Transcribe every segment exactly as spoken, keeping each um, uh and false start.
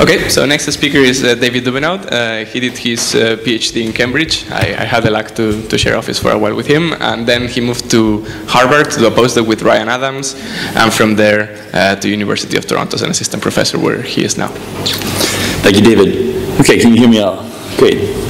Okay, so next speaker is uh, David Duvenaud. Uh, he did his uh, PhD in Cambridge. I, I had the luck to, to share office for a while with him, and then he moved to Harvard to do a postdoc with Ryan Adams, and from there uh, to University of Toronto as an assistant professor, where he is now. Thank you, David. Okay, can you hear me all? Great.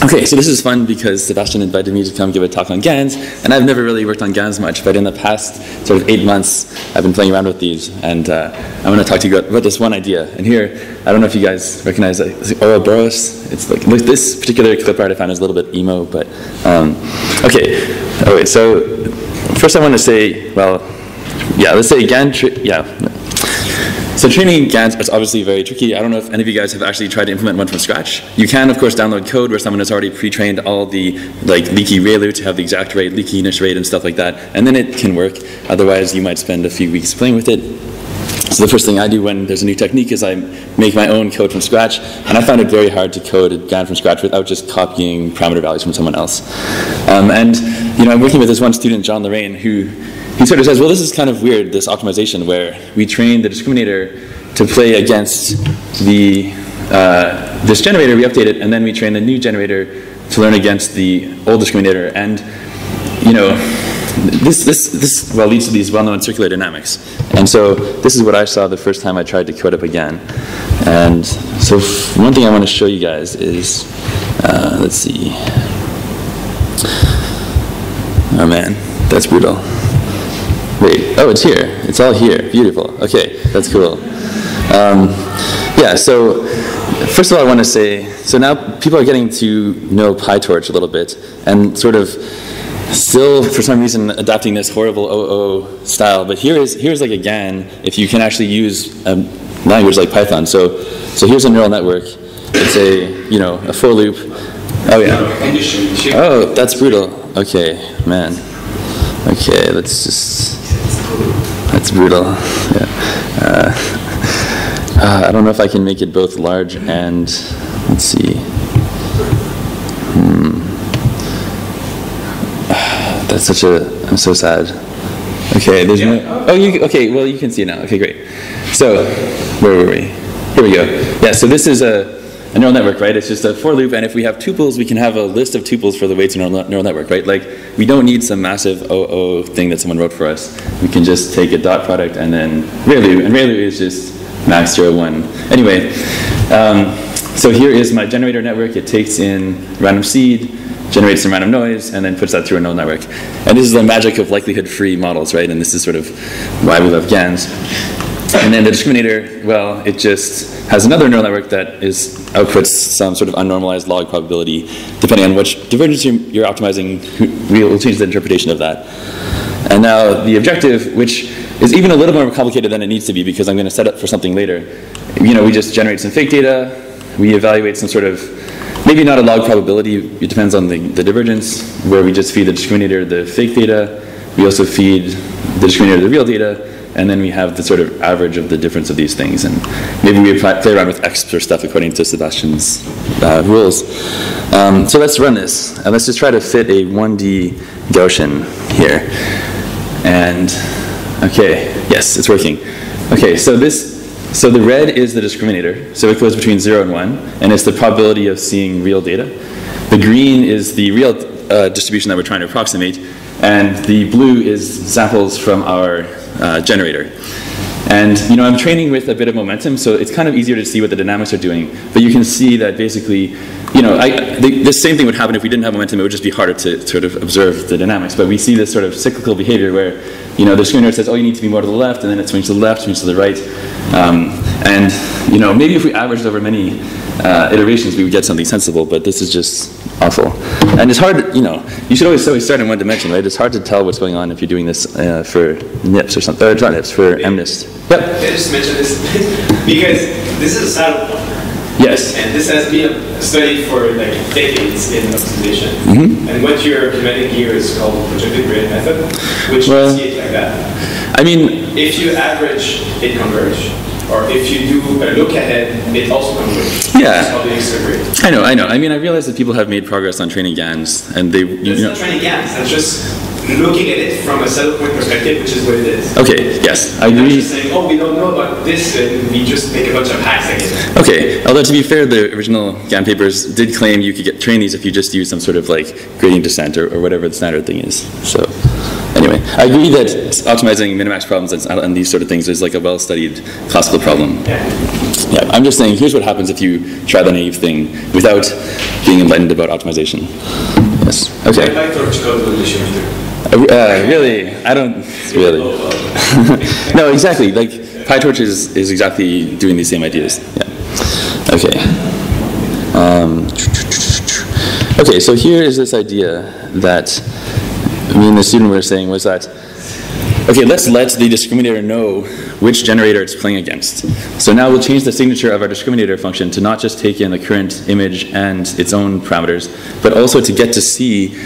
Okay, so this is fun because Sebastian invited me to come give a talk on GANs, and I've never really worked on GANs much, but in the past sort of eight months, I've been playing around with these, and uh, I'm going to talk to you about this one idea. And here, I don't know if you guys recognize like, like Oral Burroughs. It's like this particular clip art I found is a little bit emo, but um, okay. All right, so first I want to say, well, yeah, let's say GAN, yeah. So training GANs is obviously very tricky. I don't know if any of you guys have actually tried to implement one from scratch. You can, of course, download code where someone has already pre-trained all the like leaky ReLU to have the exact rate, leaky init rate, and stuff like that, and then it can work. Otherwise, you might spend a few weeks playing with it. So the first thing I do when there's a new technique is I make my own code from scratch, and I found it very hard to code a GAN from scratch without just copying parameter values from someone else. Um, and you know, I'm working with this one student, John Lorraine, who He sort of says, well, this is kind of weird, this optimization where we train the discriminator to play against the, uh, this generator, we update it, and then we train a new generator to learn against the old discriminator. And, you know, this, this, this well, leads to these well-known circular dynamics. And so this is what I saw the first time I tried to code up again. And so one thing I want to show you guys is, uh, let's see. Oh, man, that's brutal. Wait, oh, it's here. It's all here. Beautiful. Okay, that's cool. Um, yeah, so first of all, I want to say, so now people are getting to know PyTorch a little bit, and sort of still, for some reason, adapting this horrible O O style. But here is, here's like a GAN, if you can actually use a language like Python. So, so here's a neural network. It's a, you know, a for loop. Oh, yeah. Oh, that's brutal. Okay, man. Okay, let's just... That's brutal. Yeah. Uh, uh, I don't know if I can make it both large and let's see. Hmm. Uh, that's such a. I'm so sad. Okay. There's yeah. no. Oh, you. Okay. Well, you can see now. Okay, great. So, where were we? Here we go. Yeah. So this is a, a neural network, right? It's just a for loop, and if we have tuples, we can have a list of tuples for the weights in our neural network, right? Like, we don't need some massive O O thing that someone wrote for us. We can just take a dot product and then ReLU, and ReLU is just max zero one. Anyway, um, so here is my generator network. It takes in random seed, generates some random noise, and then puts that through a neural network. And this is the magic of likelihood-free models, right? And this is sort of why we love GANs. And then the discriminator, well, it just has another neural network that is outputs some sort of unnormalized log probability. Depending on which divergence you're optimizing, we'll change the interpretation of that. And now the objective, which is even a little more complicated than it needs to be because I'm going to set up for something later. You know, we just generate some fake data. We evaluate some sort of, maybe not a log probability. It depends on the, the divergence, where we just feed the discriminator the fake data. We also feed the discriminator the real data. And then we have the sort of average of the difference of these things. And maybe we play around with extra stuff according to Sebastian's uh, rules. Um, so let's run this. And let's just try to fit a one D Gaussian here. And OK, yes, it's working. OK, so this, so the red is the discriminator. So it goes between zero and one. And it's the probability of seeing real data. The green is the real uh, distribution that we're trying to approximate. And the blue is samples from our uh, generator. And you know, I'm training with a bit of momentum, so it's kind of easier to see what the dynamics are doing. But you can see that basically, you know, I, the, the same thing would happen if we didn't have momentum. It would just be harder to sort of observe the dynamics. But we see this sort of cyclical behavior where, you know, the discriminator says, oh, you need to be more to the left, and then it swings to the left, swings to the right. Um, and you know, maybe if we averaged over many uh, iterations, we would get something sensible. But this is just awful. And it's hard, you know, you should always, always start in one dimension, right? It's hard to tell what's going on if you're doing this uh, for NIPS or something, or not NIPS, for M NIST. Yep. Can I just mention this? Because this is a saddle problem. Yes. And this has been studied for like decades in optimization. Mm-hmm. And what you're recommending here is called projected gradient method, which well, you see it like that. I mean, if you average, it converges. Or if you do a look ahead, it also converges. Yeah. It's I know, I know. I mean, I realize that people have made progress on training GANs, and they. It's you know, not training GANs. It's just looking at it from a set point perspective, which is what it is. Okay, yes, I agree. Just saying, oh, we don't know about this, and we just make a bunch of hacks again. Okay, although to be fair, the original GAN papers did claim you could get train these if you just use some sort of like gradient descent or, or whatever the standard thing is. So anyway, I agree that optimizing minimax problems and, and these sort of things is like a well-studied classical problem. Yeah. Yeah, I'm just saying, here's what happens if you try the naive thing without being enlightened about optimization. Yes. Okay. I like PyTorch code validation either. Uh, really? I don't really. No, exactly. Like PyTorch is is exactly doing these same ideas. Yeah. Okay. Um, okay. So here is this idea that me and the student were saying was that. Okay, let's let the discriminator know which generator it's playing against. So now we'll change the signature of our discriminator function to not just take in the current image and its own parameters, but also to get to see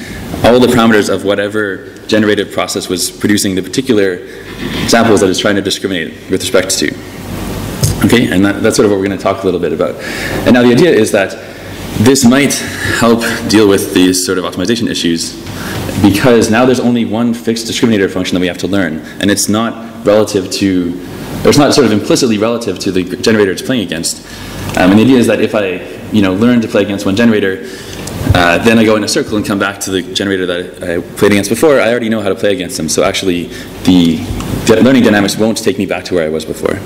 all the parameters of whatever generative process was producing the particular samples that it's trying to discriminate with respect to. Okay, and that, that's sort of what we're going to talk a little bit about. And now the idea is that this might help deal with these sort of optimization issues, because now there's only one fixed discriminator function that we have to learn, and it's not relative to, or it's not sort of implicitly relative to the generator it's playing against. Um, and the idea is that if I, you know, learn to play against one generator, uh, then I go in a circle and come back to the generator that I, I played against before. I already know how to play against them, so actually the learning dynamics won't take me back to where I was before.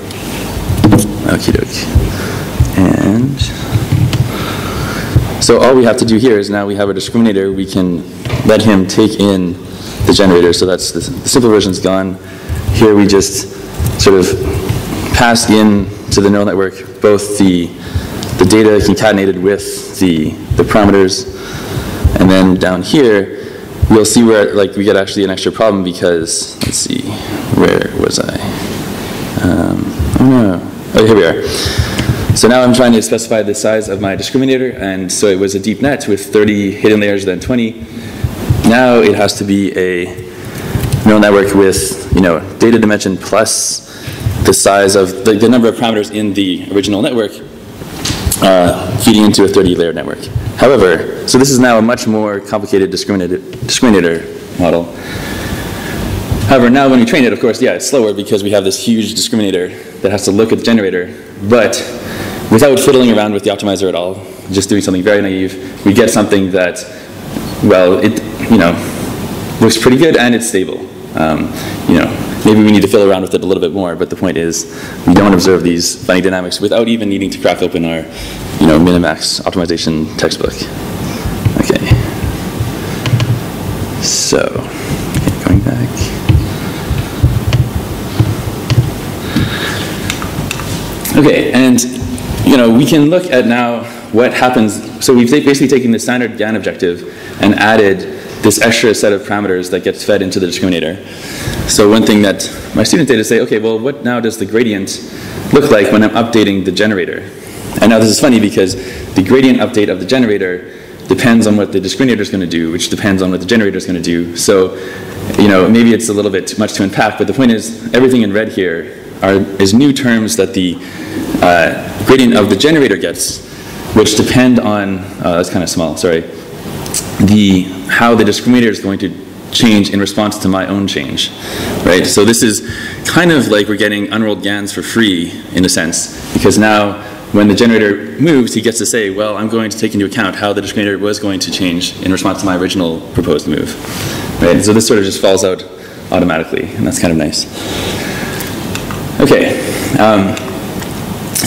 Okie dokie. And so all we have to do here is now we have a discriminator, we can let him take in the generator. So that's the, the simple version's gone. Here we just sort of pass in to the neural network both the the data concatenated with the the parameters, and then down here we'll see where like we get actually an extra problem because let's see where was I? Um, oh no! Oh, here we are. So now I'm trying to specify the size of my discriminator, and so it was a deep net with thirty hidden layers, then twenty. Now it has to be a neural network with, you know, data dimension plus the size of the, the number of parameters in the original network uh, feeding into a thirty-layer network. However, so this is now a much more complicated discriminator, discriminator model. However, now when we train it, of course, yeah, it's slower because we have this huge discriminator that has to look at the generator, but without fiddling around with the optimizer at all, just doing something very naive, we get something that, well, it, you know, looks pretty good and it's stable. Um, you know, maybe we need to fiddle around with it a little bit more, but the point is we don't observe these funny dynamics without even needing to crack open our, you know, minimax optimization textbook. Okay. So, okay, going back. Okay, and, you know, we can look at now what happens. So we've basically taken the standard GAN objective and added this extra set of parameters that gets fed into the discriminator. So one thing that my student did is say, okay, well, what now does the gradient look like when I'm updating the generator? And now this is funny because the gradient update of the generator depends on what the discriminator is going to do, which depends on what the generator is going to do. So, you know, maybe it's a little bit too much to unpack, but the point is everything in red here are, is new terms that the uh, gradient of the generator gets, which depend on, uh, that's kind of small, sorry, the, how the discriminator is going to change in response to my own change, right? So this is kind of like we're getting unrolled GANs for free, in a sense, because now when the generator moves, he gets to say, well, I'm going to take into account how the discriminator was going to change in response to my original proposed move, right? So this sort of just falls out automatically, and that's kind of nice. Okay. Um,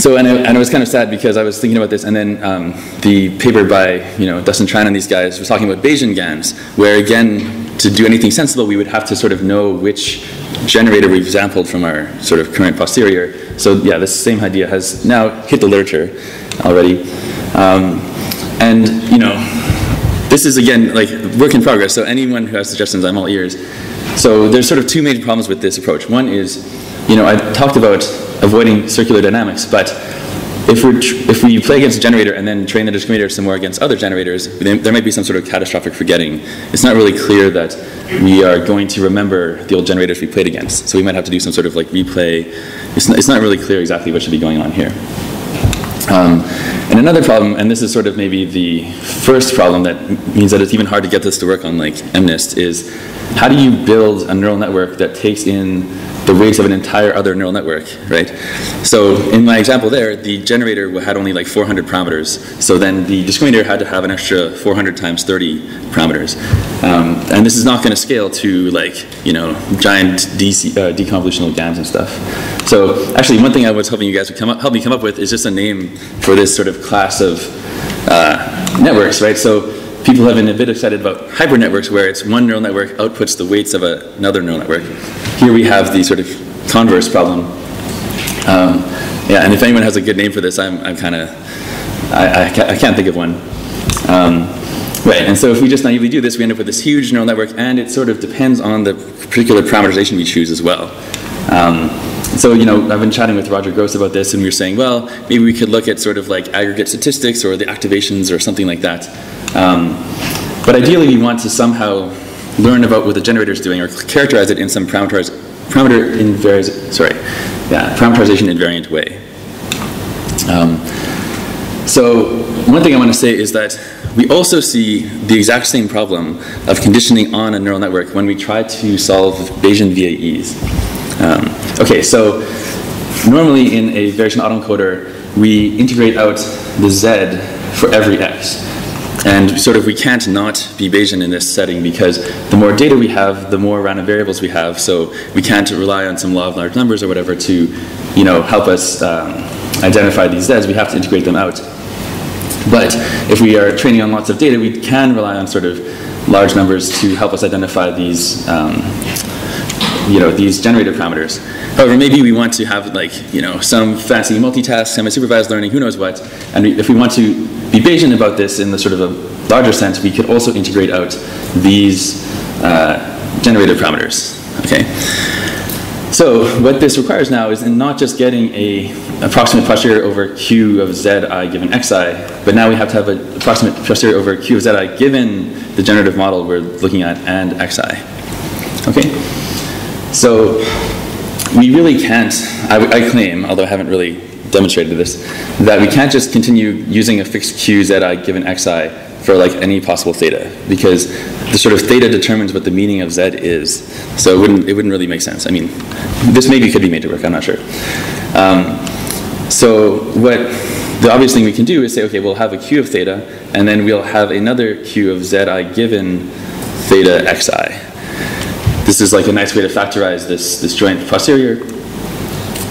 So, and, I, and it was kind of sad because I was thinking about this, and then um, the paper by, you know, Dustin Tran and these guys was talking about Bayesian GANs, where again, to do anything sensible, we would have to sort of know which generator we've sampled from our sort of current posterior. So yeah, this same idea has now hit the literature already. Um, and, you know, this is again, like, work in progress, so anyone who has suggestions, I'm all ears. So there's sort of two main problems with this approach. One is, you know, I talked about avoiding circular dynamics, but if, we're tr if we play against a generator and then train the discriminator some more against other generators, then there might be some sort of catastrophic forgetting. It's not really clear that we are going to remember the old generators we played against, so we might have to do some sort of like replay. It's not, it's not really clear exactly what should be going on here. Um, And another problem, and this is sort of maybe the first problem that means that it's even hard to get this to work on like MNIST, is how do you build a neural network that takes in the weights of an entire other neural network, right? So in my example there, the generator had only like four hundred parameters, so then the discriminator had to have an extra four hundred times thirty parameters. Um, and this is not going to scale to like, you know, giant D C, uh, deconvolutional GANs and stuff. So actually one thing I was hoping you guys would come up, help me come up with is just a name for this sort of class of uh, networks, right? So people have been a bit excited about hypernetworks, where it's one neural network outputs the weights of a, another neural network. Here we have the sort of converse problem. Um, yeah, and if anyone has a good name for this, I'm, I'm kind of, I, I, I can't think of one. Um, right, and so if we just naively do this, we end up with this huge neural network, and it sort of depends on the particular parameterization we choose as well. Um, So, you know, I've been chatting with Roger Gross about this, and we were saying, well, maybe we could look at sort of like aggregate statistics or the activations or something like that. Um, but ideally, we want to somehow learn about what the generator is doing or characterize it in some parameteriz parameter invariant, sorry, yeah, parameterization invariant way. Um, so, one thing I want to say is that we also see the exact same problem of conditioning on a neural network when we try to solve Bayesian V A Es. Um, okay, so normally in a Bayesian autoencoder, we integrate out the Z for every X. And sort of we can't not be Bayesian in this setting because the more data we have, the more random variables we have. So we can't rely on some law of large numbers or whatever to, you know, help us um, identify these Zs. We have to integrate them out. But if we are training on lots of data, we can rely on sort of large numbers to help us identify these um, you know, these generator parameters. However, maybe we want to have like, you know, some fancy multitask, semi-supervised learning, who knows what. And we, if we want to be Bayesian about this in the sort of a larger sense, we could also integrate out these uh, generator parameters. Okay. So what this requires now is not just getting a approximate posterior over Q of Z I given X I, but now we have to have an approximate posterior over Q of Z I given the generative model we're looking at and X I. Okay. So we really can't, I, I claim, although I haven't really demonstrated this, that we can't just continue using a fixed Q Z I given X I for like any possible theta, because the sort of theta determines what the meaning of Z is. So it wouldn't, it wouldn't really make sense. I mean, this maybe could be made to work, I'm not sure. Um, so what the obvious thing we can do is say, okay, we'll have a Q of theta, and then we'll have another Q of Z I given theta X I. This is like a nice way to factorize this, this joint posterior.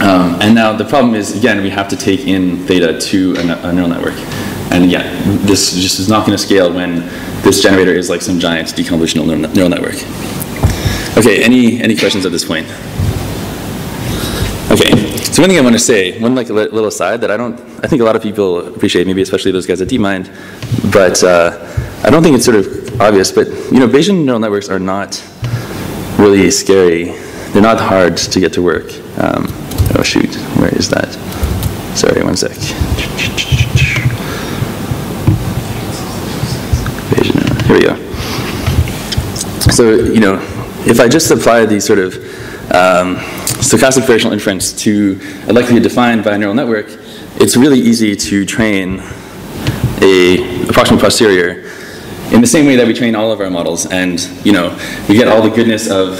Um, and now the problem is, again, we have to take in theta to a, a neural network. And yeah, this just is not going to scale when this generator is like some giant deconvolutional neural, neural network. Okay, any, any questions at this point? Okay, so one thing I want to say, one like a little aside that I don't, I think a lot of people appreciate, maybe especially those guys at DeepMind, but uh, I don't think it's sort of obvious, but you know, Bayesian neural networks are not really scary. They're not hard to get to work. Um, oh shoot, where is that? Sorry, one sec. Here we go. So, you know, if I just apply these sort of um, stochastic variational inference to a likelihood defined by a neural network, it's really easy to train a approximate posterior in the same way that we train all of our models, and you know, we get all the goodness of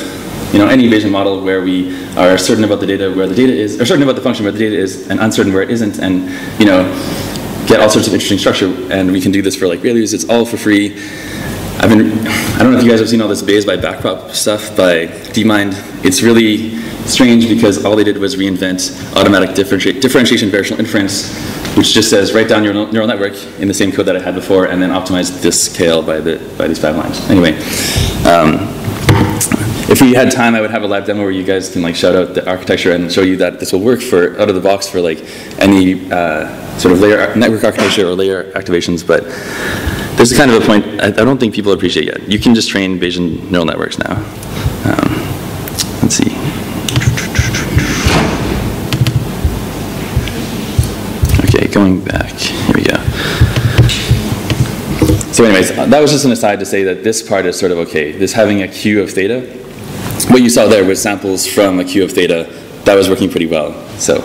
you know any Bayesian model where we are certain about the data where the data is, or certain about the function where the data is, and uncertain where it isn't, and you know, get all sorts of interesting structure. And we can do this for like ReLUs. It's all for free. I've been, I don't know if you guys have seen all this Bayes by backprop stuff by DeepMind. It's really strange because all they did was reinvent automatic differenti differentiation variational inference, which just says write down your neural network in the same code that I had before, and then optimize this scale by the by these five lines. Anyway, um, if we had time, I would have a live demo where you guys can like shout out the architecture and show you that this will work for out of the box for like any uh, sort of layer network architecture or layer activations. But this is kind of a point I, I don't think people appreciate yet. You can just train Bayesian neural networks now. Um, let's see. Going back, here we go. So anyways, that was just an aside to say that this part is sort of okay. This having a Q of theta, what you saw there was samples from a Q of theta. That was working pretty well. So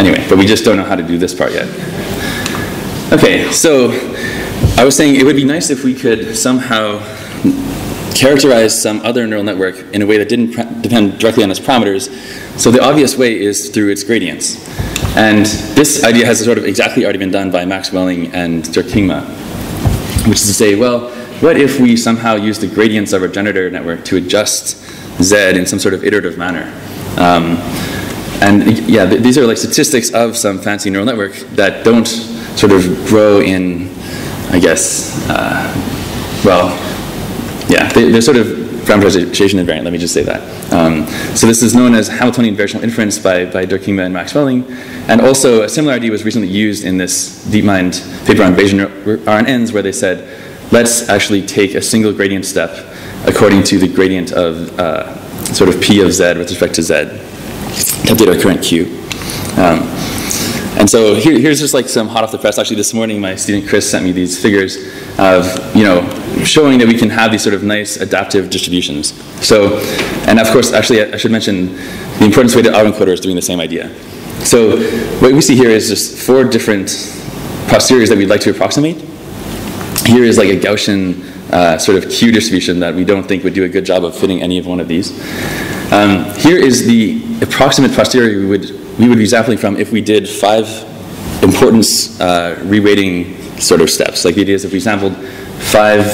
anyway, but we just don't know how to do this part yet. Okay, so I was saying it would be nice if we could somehow characterize some other neural network in a way that didn't depend directly on its parameters. So the obvious way is through its gradients. And this idea has sort of exactly already been done by Max Welling and Durk Kingma, which is to say, well, what if we somehow use the gradients of our generator network to adjust Z in some sort of iterative manner? Um, and yeah, th these are like statistics of some fancy neural network that don't sort of grow in, I guess, uh, well, yeah, they, they're sort of parameterization invariant, let me just say that. Um, so this is known as Hamiltonian variational inference by, by Durk Kingma and Max Welling. And also a similar idea was recently used in this DeepMind paper on Bayesian R N Ns where they said, let's actually take a single gradient step according to the gradient of uh, sort of P of Z with respect to Z, update our current Q. Um, and so here, here's just like some hot off the press. Actually this morning my student Chris sent me these figures of, you know, showing that we can have these sort of nice adaptive distributions. So, and of course actually I should mention the importance-weighted autoencoder is doing the same idea. So what we see here is just four different posteriors that we'd like to approximate. Here is like a Gaussian uh, sort of Q distribution that we don't think would do a good job of fitting any of one of these. Um, here is the approximate posterior we would, we would be sampling from if we did five importance uh, reweighting sort of steps. Like the idea is if we sampled five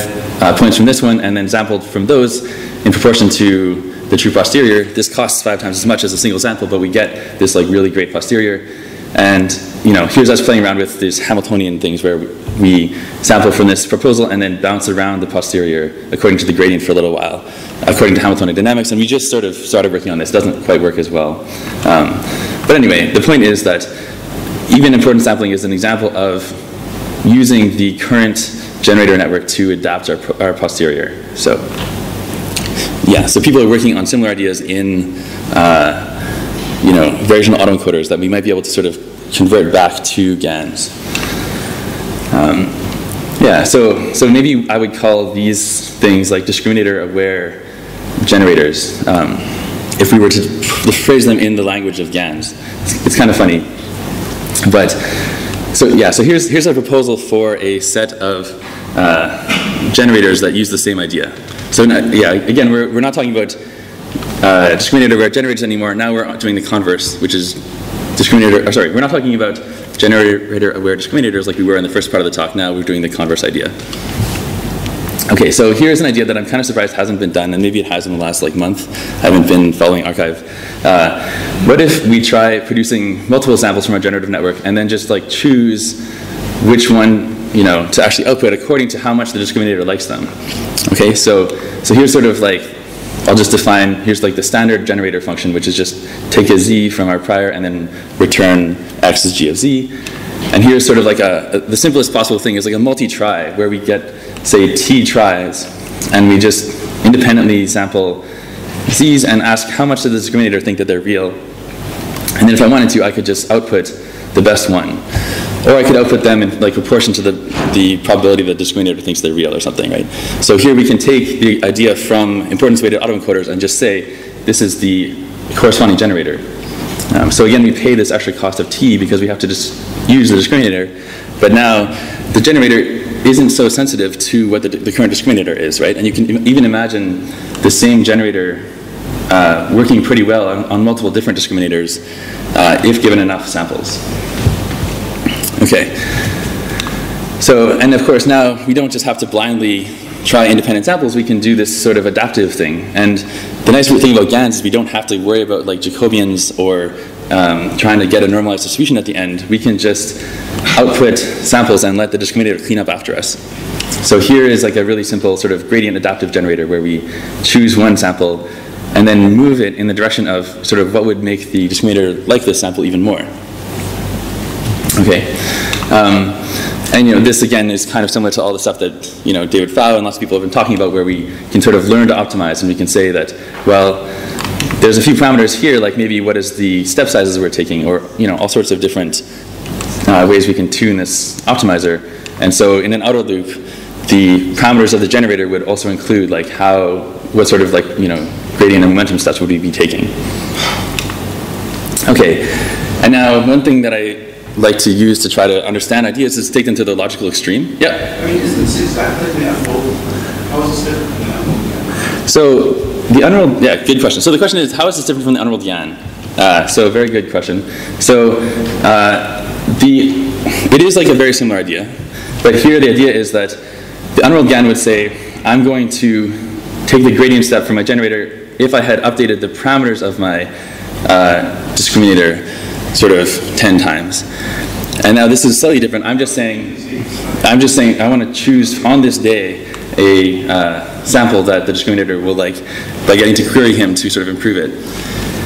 uh, points from this one and then sampled from those in proportion to the true posterior, this costs five times as much as a single sample, but we get this like really great posterior. And you know, here's us playing around with these Hamiltonian things where we, we sample from this proposal and then bounce around the posterior according to the gradient for a little while, according to Hamiltonian dynamics. And we just sort of started working on this. It doesn't quite work as well. Um, but anyway, the point is that even importance sampling is an example of using the current generator network to adapt our, our posterior. So, yeah, so people are working on similar ideas in, uh, you know, variational autoencoders that we might be able to sort of convert back to GANs. Um, yeah, so, so maybe I would call these things like discriminator-aware generators, um, if we were to phrase them in the language of GANs. It's, it's kind of funny. But, so yeah, so here's, here's a proposal for a set of uh, generators that use the same idea. So not, yeah, again, we're, we're not talking about uh, discriminator-aware generators anymore. Now we're doing the converse, which is discriminator, or sorry, we're not talking about generator-aware discriminators like we were in the first part of the talk. Now we're doing the converse idea. Okay, so here's an idea that I'm kind of surprised hasn't been done, and maybe it has in the last like month. I haven't been following archive. Uh, what if we try producing multiple samples from our generative network and then just like choose which one, you know, to actually output according to how much the discriminator likes them? Okay, so, so here's sort of like, I'll just define, here's like the standard generator function, which is just take a Z from our prior and then return X is G of Z. And here's sort of like a, a the simplest possible thing is like a multi-try where we get, say, T tries, and we just independently sample Z's and ask how much does the discriminator think that they're real. And then if I wanted to, I could just output the best one. Or I could output them in like proportion to the, the probability that the discriminator thinks they're real or something, right? So here we can take the idea from importance-weighted autoencoders and just say this is the corresponding generator. Um, so again, we pay this extra cost of T because we have to just use the discriminator. But now the generator isn't so sensitive to what the, the current discriminator is, right? And you can even imagine the same generator uh, working pretty well on, on multiple different discriminators uh, if given enough samples. Okay, so, and of course now we don't just have to blindly try independent samples, we can do this sort of adaptive thing. And the nice thing about GANs is we don't have to worry about like Jacobians or um, trying to get a normalized distribution at the end. We can just output samples and let the discriminator clean up after us. So here is like a really simple sort of gradient adaptive generator where we choose one sample and then move it in the direction of sort of what would make the discriminator like this sample even more. Okay, um, and you know, this again is kind of similar to all the stuff that, you know, David Pfau and lots of people have been talking about where we can sort of learn to optimize and we can say that, well, there's a few parameters here, like maybe what is the step sizes we're taking or, you know, all sorts of different uh, ways we can tune this optimizer. And so in an outer loop, the parameters of the generator would also include like how, what sort of like, you know, gradient and momentum steps would we be taking. Okay, and now one thing that I like to use to try to understand ideas is take them to the logical extreme. Yeah? I mean, isn't this exactly the unrolled? How is this different from the unrolled G A N? So the unrolled, yeah, good question. So the question is, how is this different from the unrolled G A N? Uh, so very good question. So uh, the, it is like a very similar idea. But here the idea is that the unrolled G A N would say, I'm going to take the gradient step from my generator if I had updated the parameters of my uh, discriminator sort of ten times. And now this is slightly different. I'm just saying, I'm just saying I want to choose on this day a uh, sample that the discriminator will like by getting to query him to sort of improve it.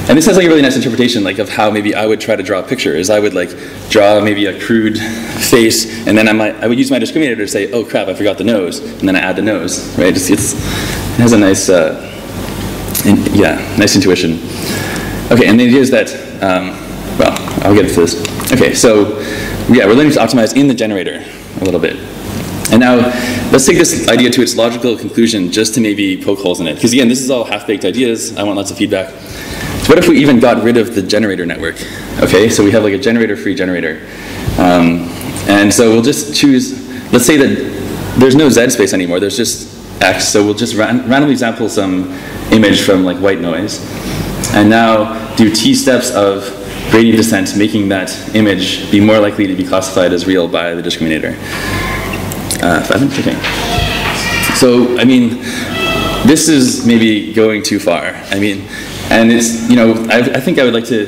And this has like a really nice interpretation like of how maybe I would try to draw a picture is I would like draw maybe a crude face and then I might I would use my discriminator to say, oh crap, I forgot the nose, and then I add the nose, right? It's, it's, it has a nice uh, in, yeah, nice intuition. Okay, and the idea is that um, well, I'll get into this. Okay, so yeah, we're learning to optimize in the generator a little bit. And now, let's take this idea to its logical conclusion just to maybe poke holes in it. Because again, this is all half-baked ideas. I want lots of feedback. So what if we even got rid of the generator network? Okay, so we have like a generator-free generator. Um, and so we'll just choose, let's say that there's no Z space anymore, there's just X. So we'll just ran randomly sample some image from like white noise. And now do T steps of gradient descent, making that image be more likely to be classified as real by the discriminator. Uh, five minutes? Okay. So, I mean, this is maybe going too far. I mean, and it's, you know, I, I think I would like to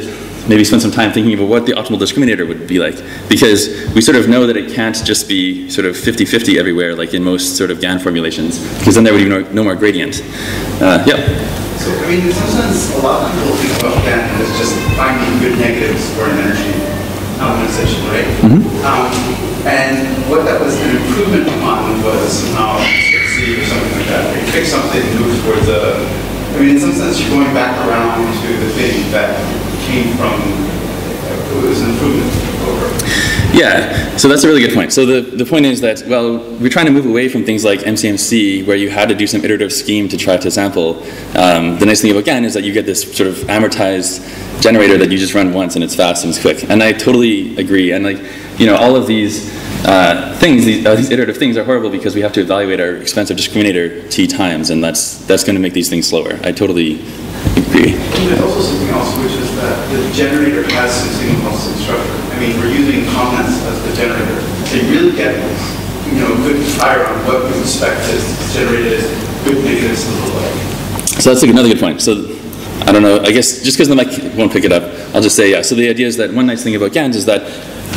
maybe spend some time thinking about what the optimal discriminator would be like, because we sort of know that it can't just be sort of fifty fifty everywhere, like in most sort of G A N formulations, because then there would be no, no more gradient. Uh, yeah? So, I mean, in some sense, a lot of people think about G A N as just finding good negatives for an energy optimization, right? Mm-hmm. um, and what that was an improvement on was somehow C or something like that. You pick something and move towards a. I mean, in some sense, you're going back around to the thing that came from. It was an improvement over. Yeah, so that's a really good point. So the, the point is that, well, we're trying to move away from things like M C M C, where you had to do some iterative scheme to try to sample. Um, the nice thing about G A N is that you get this sort of amortized generator that you just run once and it's fast and it's quick. And I totally agree. And like, you know, all of these uh, things, these, uh, these iterative things are horrible because we have to evaluate our expensive discriminator T times, and that's that's going to make these things slower. I totally agree. And there's also something else, which is that the generator has something else in structure. I mean, we're using comments as the generator. So you really get, you know, good fire on what we expect this generated as good negatives to look like. So that's like another good point. So I don't know, I guess just because the mic won't pick it up, I'll just say, yeah, so the idea is that one nice thing about G A Ns is that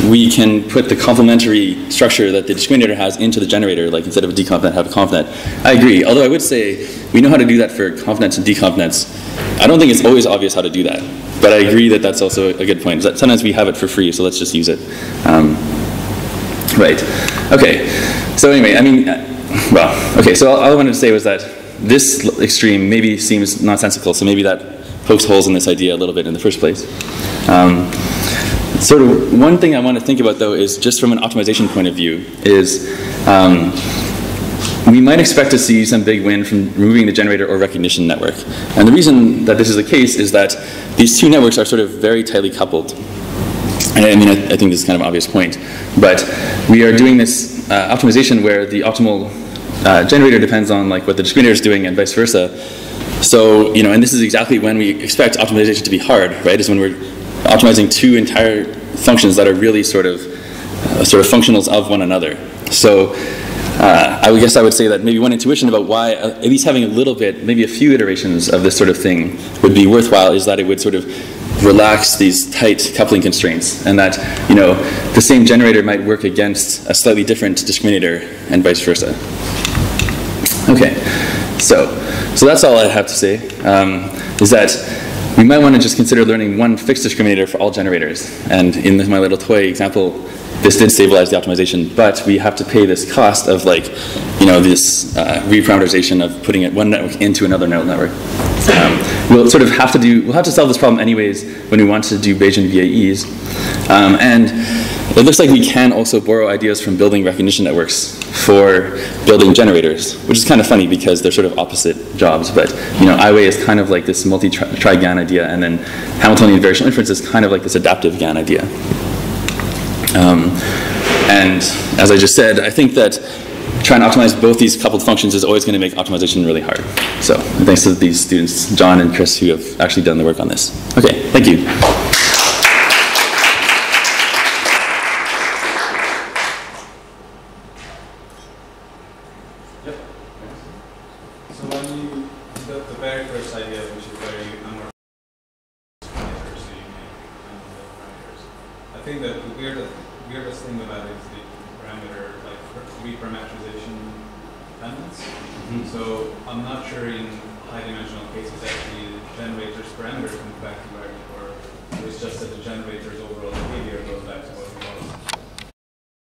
we can put the complementary structure that the discriminator has into the generator, like instead of a deconvenant, have a convenant. I agree, although I would say we know how to do that for convenants and deconvenants. I don't think it's always obvious how to do that, but I agree that that's also a good point. That sometimes we have it for free, so let's just use it. Um, right, okay, so anyway, I mean, well, okay, so all I wanted to say was that this extreme maybe seems nonsensical, so maybe that pokes holes in this idea a little bit in the first place. Um, sort of one thing I want to think about though is just from an optimization point of view is um, we might expect to see some big win from removing the generator or recognition network. And the reason that this is the case is that these two networks are sort of very tightly coupled. And I mean, I, I think this is kind of an obvious point, but we are doing this uh, optimization where the optimal Uh, generator depends on like what the discriminator is doing and vice versa. So, you know, and this is exactly when we expect optimization to be hard, right? Is when we're optimizing two entire functions that are really sort of uh, sort of functionals of one another. So uh, I would guess I would say that maybe one intuition about why uh, at least having a little bit, maybe a few iterations of this sort of thing would be worthwhile is that it would sort of relax these tight coupling constraints, and that, you know, the same generator might work against a slightly different discriminator and vice versa. Okay, so so that's all I have to say, um, is that we might want to just consider learning one fixed discriminator for all generators. And in this, my little toy example, this did stabilize the optimization, but we have to pay this cost of like, you know, this uh, reparameterization of putting it one network into another neural network. Um, we'll sort of have to do, we'll have to solve this problem anyways when we want to do Bayesian V A Es. Um, and it looks like we can also borrow ideas from building recognition networks for building generators, which is kind of funny because they're sort of opposite jobs. But, you know, I W A is kind of like this multi-tri-G A N idea, and then Hamiltonian variational inference is kind of like this adaptive G A N idea. Um, and as I just said, I think that trying to optimize both these coupled functions is always going to make optimization really hard. So thanks to these students, John and Chris, who have actually done the work on this. Okay, thank you. Generators' parameters come back to where, or it's just that the generator's overall behavior goes back to what